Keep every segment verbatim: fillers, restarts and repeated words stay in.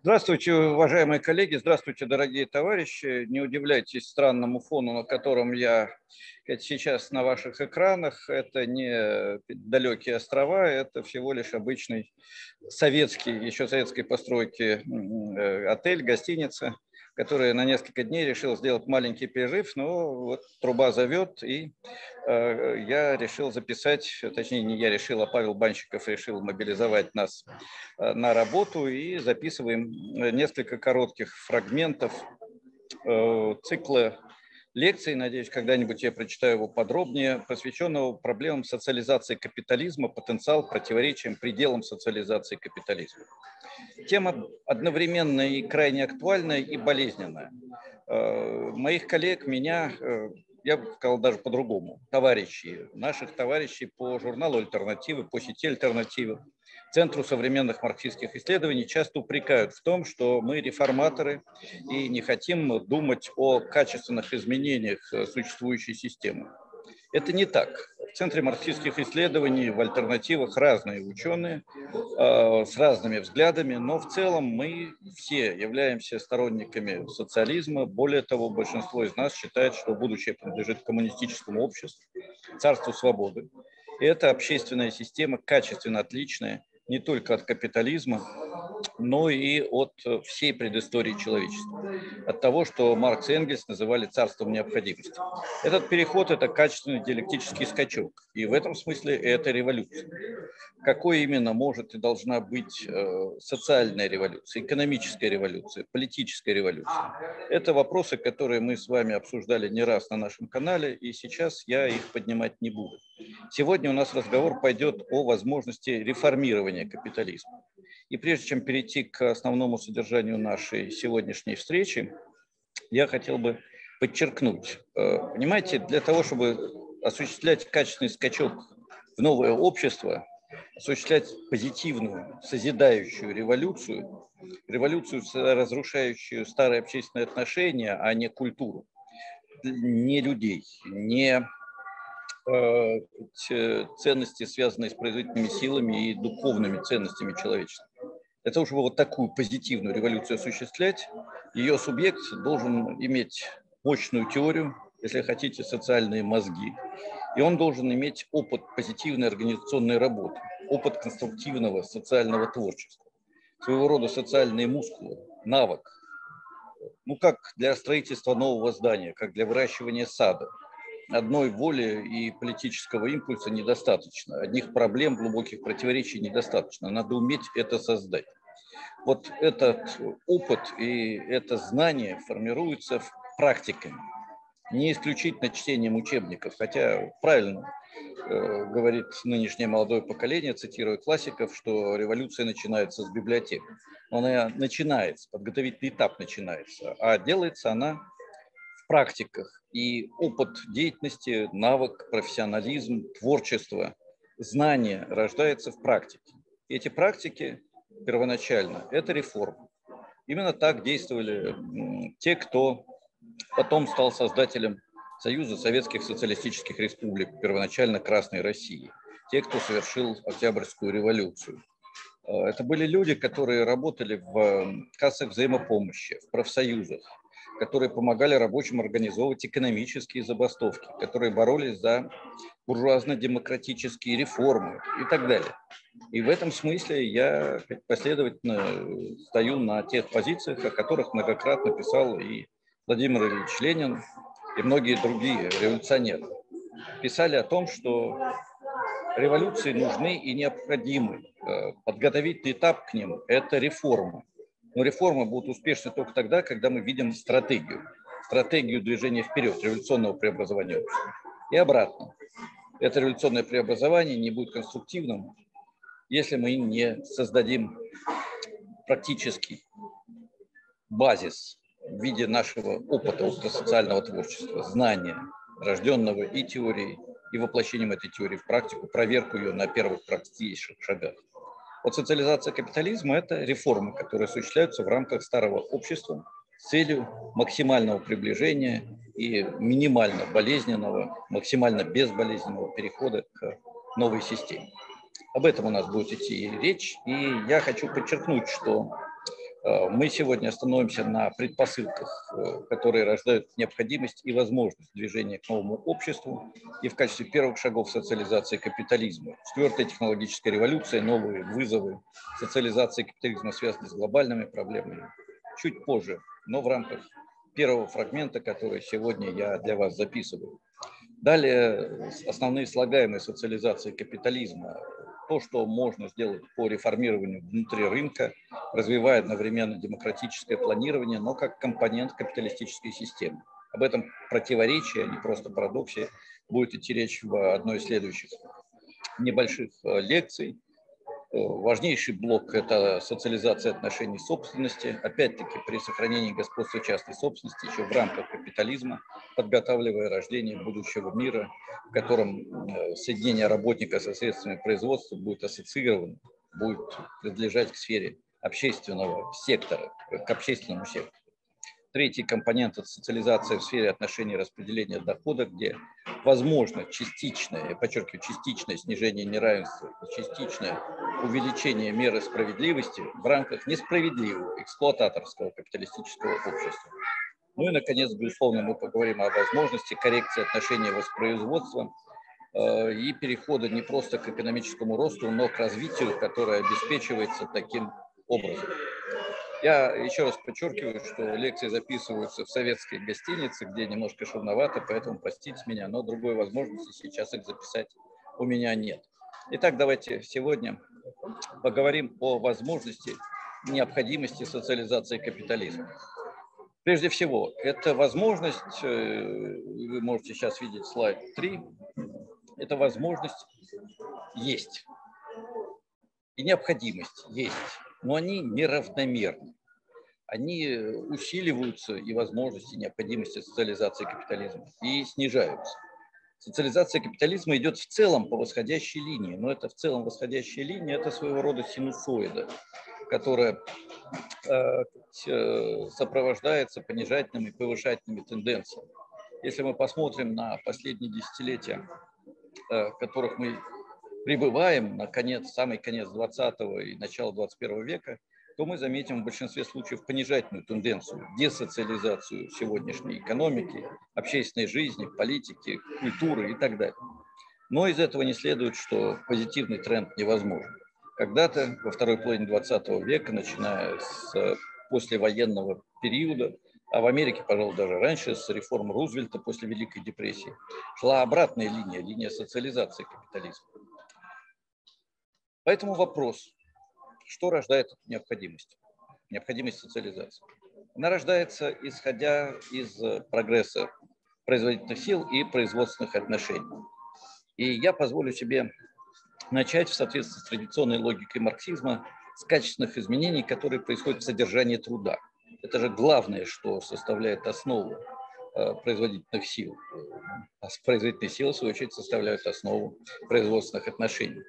Здравствуйте, уважаемые коллеги, здравствуйте, дорогие товарищи. Не удивляйтесь странному фону, на котором я сейчас на ваших экранах. Это не далекие острова, это всего лишь обычный советский, еще советской постройки отель, гостиница, которая на несколько дней решила сделать маленький перерыв, но вот труба зовет, и э, я решил записать, точнее не я решил, а Павел Банщиков решил мобилизовать нас э, на работу, и записываем несколько коротких фрагментов э, цикла лекций, надеюсь, когда-нибудь я прочитаю его подробнее, посвященного проблемам социализации капитализма, потенциал, противоречиям, пределам социализации капитализма. Тема одновременно и крайне актуальная, и болезненная. Моих коллег, меня, я бы сказал даже по-другому, товарищи, наших товарищей по журналу «Альтернативы», по сети «Альтернативы», Центру современных марксистских исследований часто упрекают в том, что мы реформаторы и не хотим думать о качественных изменениях существующей системы. Это не так. В Центре марксистских исследований, в «Альтернативах» разные ученые э, с разными взглядами, но в целом мы все являемся сторонниками социализма. Более того, большинство из нас считает, что будущее принадлежит коммунистическому обществу, царству свободы. И это общественная система, качественно отличная не только от капитализма, но и от всей предыстории человечества, от того, что Маркс и Энгельс называли царством необходимости. Этот переход – это качественный диалектический скачок, и в этом смысле это революция. Какой именно может и должна быть социальная революция, экономическая революция, политическая революция? Это вопросы, которые мы с вами обсуждали не раз на нашем канале, и сейчас я их поднимать не буду. Сегодня у нас разговор пойдет о возможности реформирования капитализма. И прежде чем перейти к основному содержанию нашей сегодняшней встречи, я хотел бы подчеркнуть. Понимаете, для того, чтобы осуществлять качественный скачок в новое общество, осуществлять позитивную, созидающую революцию, революцию, разрушающую старые общественные отношения, а не культуру, не людей, не ценности, связанные с производительными силами и духовными ценностями человечества. Для того, чтобы вот такую позитивную революцию осуществлять, ее субъект должен иметь мощную теорию, если хотите, социальные мозги, и он должен иметь опыт позитивной организационной работы, опыт конструктивного социального творчества, своего рода социальные мускулы, навык, ну как для строительства нового здания, как для выращивания сада. Одной воли и политического импульса недостаточно, одних проблем, глубоких противоречий недостаточно, надо уметь это создать. Вот этот опыт и это знание формируется в практике, не исключительно чтением учебников, хотя правильно э, говорит нынешнее молодое поколение, цитируя классиков, что революция начинается с библиотек. Она начинается, подготовительный этап начинается, а делается она практиках, и опыт деятельности, навык, профессионализм, творчество, знание рождается в практике. И эти практики первоначально – это реформа. Именно так действовали те, кто потом стал создателем Союза Советских Социалистических Республик, первоначально Красной России, те, кто совершил Октябрьскую революцию. Это были люди, которые работали в кассах взаимопомощи, в профсоюзах, которые помогали рабочим организовывать экономические забастовки, которые боролись за буржуазно-демократические реформы и так далее. И в этом смысле я последовательно стою на тех позициях, о которых многократно писал и Владимир Ильич Ленин, и многие другие революционеры. Писали о том, что революции нужны и необходимы. Подготовительный этап к ним – это реформы. Но реформы будут успешны только тогда, когда мы видим стратегию. Стратегию движения вперед, революционного преобразования общества. И обратно. Это революционное преобразование не будет конструктивным, если мы не создадим практический базис в виде нашего опыта социального творчества, знания, рожденного и теорией, и воплощением этой теории в практику, проверку ее на первых практических шагах. Вот социализация капитализма – это реформы, которые осуществляются в рамках старого общества с целью максимального приближения и минимально болезненного, максимально безболезненного перехода к новой системе. Об этом у нас будет идти речь, и я хочу подчеркнуть, что Мы сегодня остановимся на предпосылках, которые рождают необходимость и возможность движения к новому обществу и в качестве первых шагов социализации капитализма. Четвертая технологическая революция, новые вызовы социализации капитализма связаны с глобальными проблемами. Чуть позже, но в рамках первого фрагмента, который сегодня я для вас записываю. Далее основные слагаемые социализации капитализма. То, что можно сделать по реформированию внутри рынка, развивая одновременно демократическое планирование, но как компонент капиталистической системы. Об этом противоречии, а не просто парадоксе, будет идти речь в одной из следующих небольших лекций. Важнейший блок – это социализация отношений собственности. Опять-таки при сохранении господства частной собственности еще в рамках капитализма, подготавливая рождение будущего мира, в котором соединение работника со средствами производства будет ассоциировано, будет принадлежать к сфере общественного сектора, к общественному сектору. Третий компонент – это социализация в сфере отношений распределения дохода, где возможно частичное, я подчеркиваю, частичное снижение неравенства, частичное увеличение меры справедливости в рамках несправедливого эксплуататорского капиталистического общества. Ну и, наконец, безусловно, мы поговорим о возможности коррекции отношений воспроизводства и перехода не просто к экономическому росту, но к развитию, которое обеспечивается таким образом. Я еще раз подчеркиваю, что лекции записываются в советской гостинице, где немножко шумновато, поэтому простите меня, но другой возможности сейчас их записать у меня нет. Итак, давайте сегодня поговорим о возможности, необходимости социализации капитализма. Прежде всего, это возможность, вы можете сейчас видеть слайд три, это возможность есть и необходимость есть. Но они неравномерны. Они усиливаются, и возможности, и необходимости социализации капитализма, и снижаются. Социализация капитализма идет в целом по восходящей линии, но это в целом восходящая линия, это своего рода синусоида, которая сопровождается понижательными и повышательными тенденциями. Если мы посмотрим на последние десятилетия, в которых мы прибываем на конец, самый конец двадцатого и начало двадцать первого века, то мы заметим в большинстве случаев понижательную тенденцию, десоциализацию сегодняшней экономики, общественной жизни, политики, культуры и так далее. Но из этого не следует, что позитивный тренд невозможен. Когда-то во второй половине двадцатого века, начиная с послевоенного периода, а в Америке, пожалуй, даже раньше, с реформ Рузвельта после Великой депрессии, шла обратная линия, линия социализации капитализма. Поэтому вопрос, что рождает необходимость, необходимость социализации. Она рождается, исходя из прогресса производительных сил и производственных отношений. И я позволю себе начать в соответствии с традиционной логикой марксизма с качественных изменений, которые происходят в содержании труда. Это же главное, что составляет основу производительных сил. А производительные силы, в свою очередь, составляют основу производственных отношений.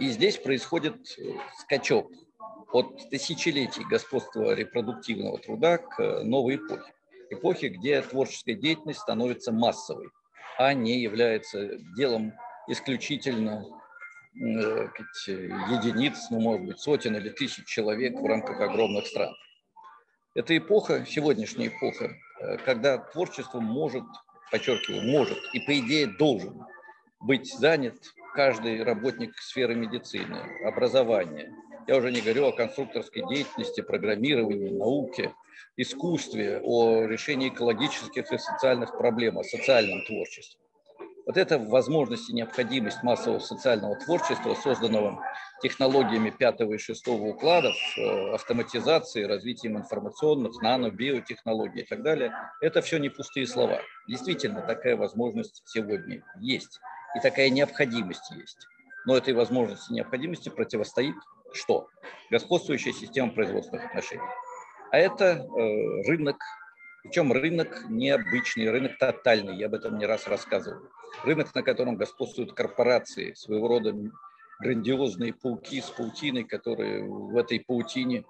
И здесь происходит скачок от тысячелетий господства репродуктивного труда к новой эпохе. Эпохе, где творческая деятельность становится массовой, а не является делом исключительно единиц, ну, может быть, сотен или тысяч человек в рамках огромных стран. Это эпоха, сегодняшняя эпоха, когда творчество может, подчеркиваю, может и, по идее, должен быть занят каждый работник сферы медицины, образования. Я уже не говорю о конструкторской деятельности, программировании, науке, искусстве, о решении экологических и социальных проблем, о социальном творчестве. Вот эта возможность и необходимость массового социального творчества, созданного технологиями пятого и шестого укладов, автоматизации, развитием информационных, нано, биотехнологий и так далее, это все не пустые слова. Действительно, такая возможность сегодня есть. И такая необходимость есть. Но этой возможности и необходимости противостоит что? Господствующая система производственных отношений. А это э, рынок, причем рынок необычный, рынок тотальный, я об этом не раз рассказывал. Рынок, на котором господствуют корпорации, своего рода грандиозные пауки с паутиной, которые в этой паутине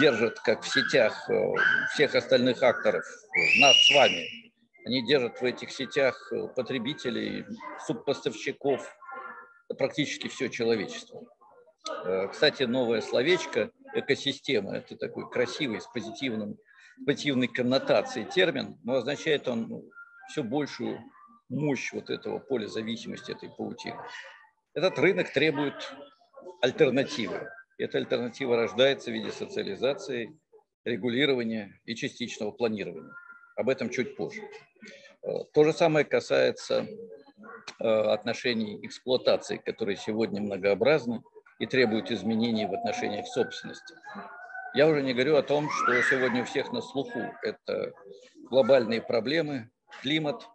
держат, как в сетях, всех остальных акторов, нас с вами. Они держат в этих сетях потребителей, субпоставщиков, практически все человечество. Кстати, новое словечко «экосистема» – это такой красивый, с позитивным, позитивной коннотацией термин, но означает он все большую мощь вот этого поля зависимости, этой паутины. Этот рынок требует альтернативы. Эта альтернатива рождается в виде социализации, регулирования и частичного планирования. Об этом чуть позже. То же самое касается отношений эксплуатации, которые сегодня многообразны и требуют изменений в отношениях собственности. Я уже не говорю о том, что сегодня у всех на слуху. Это глобальные проблемы, климат,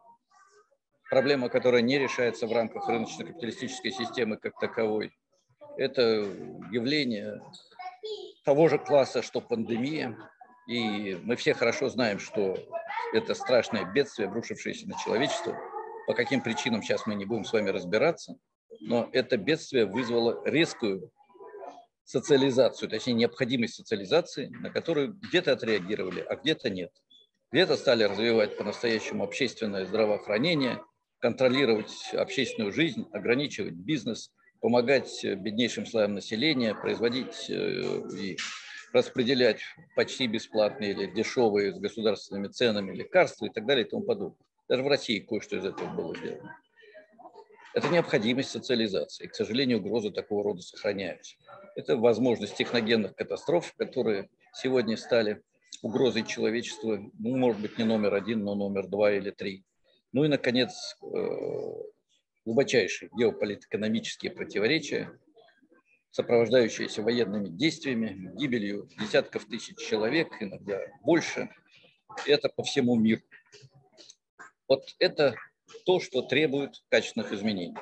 проблема, которая не решается в рамках рыночно-капиталистической системы как таковой. Это явление того же класса, что пандемия. И мы все хорошо знаем, что это страшное бедствие, обрушившееся на человечество. По каким причинам, сейчас мы не будем с вами разбираться. Но это бедствие вызвало резкую социализацию, точнее необходимость социализации, на которую где-то отреагировали, а где-то нет. Где-то стали развивать по-настоящему общественное здравоохранение, контролировать общественную жизнь, ограничивать бизнес, помогать беднейшим слоям населения, производить и распределять почти бесплатные или дешевые с государственными ценами лекарства и так далее и тому подобное. Даже в России кое-что из этого было сделано. Это необходимость социализации. К сожалению, угрозы такого рода сохраняются. Это возможность техногенных катастроф, которые сегодня стали угрозой человечества, ну, может быть, не номер один, но номер два или три. Ну и, наконец, глубочайшие геополитэкономические противоречия, сопровождающиеся военными действиями, гибелью десятков тысяч человек, иногда больше. Это по всему миру. Вот это то, что требует качественных изменений.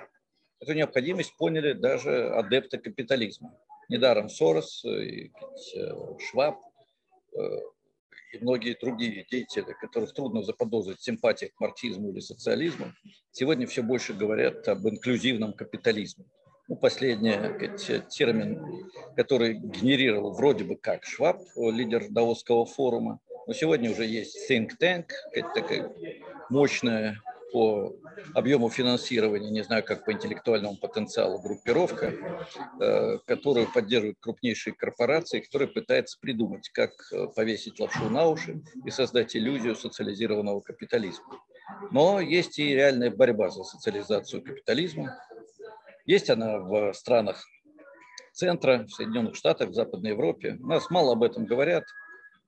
Эту необходимость поняли даже адепты капитализма. Недаром Сорос, Шваб и многие другие деятели, которых трудно заподозрить в симпатиях к марксизму или социализму, сегодня все больше говорят об инклюзивном капитализме. Ну, последний термин, который генерировал вроде бы как Шваб, лидер Давосского форума, но сегодня уже есть think tank, такая мощная по объему финансирования, не знаю, как по интеллектуальному потенциалу группировка, которую поддерживают крупнейшие корпорации, которые пытаются придумать, как повесить лапшу на уши и создать иллюзию социализированного капитализма. Но есть и реальная борьба за социализацию капитализма. Есть она в странах центра, в Соединенных Штатах, в Западной Европе. У нас мало об этом говорят.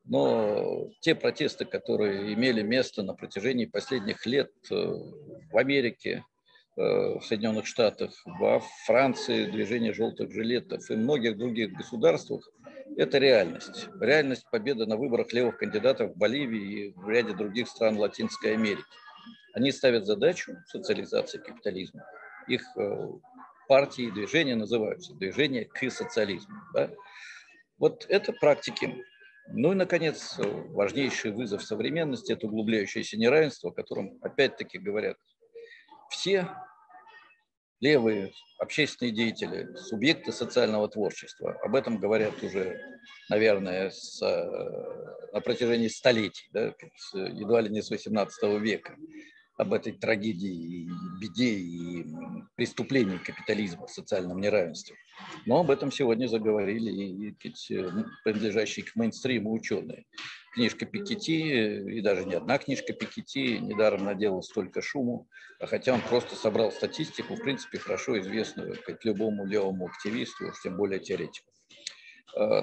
Но те протесты, которые имели место на протяжении последних лет в Америке, в Соединенных Штатах, во Франции, движение желтых жилетов и многих других государствах, это реальность. Реальность победы на выборах левых кандидатов в Боливии и в ряде других стран Латинской Америки. Они ставят задачу социализации капитализма. Их партии и движения называются «движение к социализму». Да? Вот это практики. Ну и, наконец, важнейший вызов современности – это углубляющееся неравенство, о котором опять-таки говорят все левые общественные деятели, субъекты социального творчества. Об этом говорят уже, наверное, с, на протяжении столетий, да, едва ли не с восемнадцатого века, об этой трагедии, беде и преступлении капитализма в социальном неравенстве. Но об этом сегодня заговорили и принадлежащие к мейнстриму ученые. Книжка Пикетти, и даже не одна книжка Пикетти, недаром наделала столько шуму, хотя он просто собрал статистику, в принципе, хорошо известную любому левому активисту, уж тем более теоретику.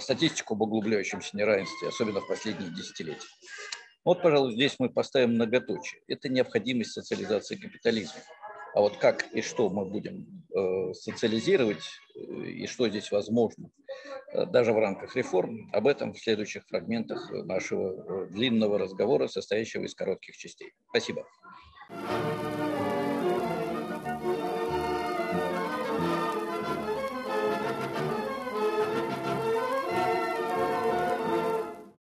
Статистику об углубляющемся неравенстве, особенно в последние десятилетия. Вот, пожалуй, здесь мы поставим многоточие. Это необходимость социализации капитализма. А вот как и что мы будем социализировать, и что здесь возможно, даже в рамках реформ, об этом в следующих фрагментах нашего длинного разговора, состоящего из коротких частей. Спасибо.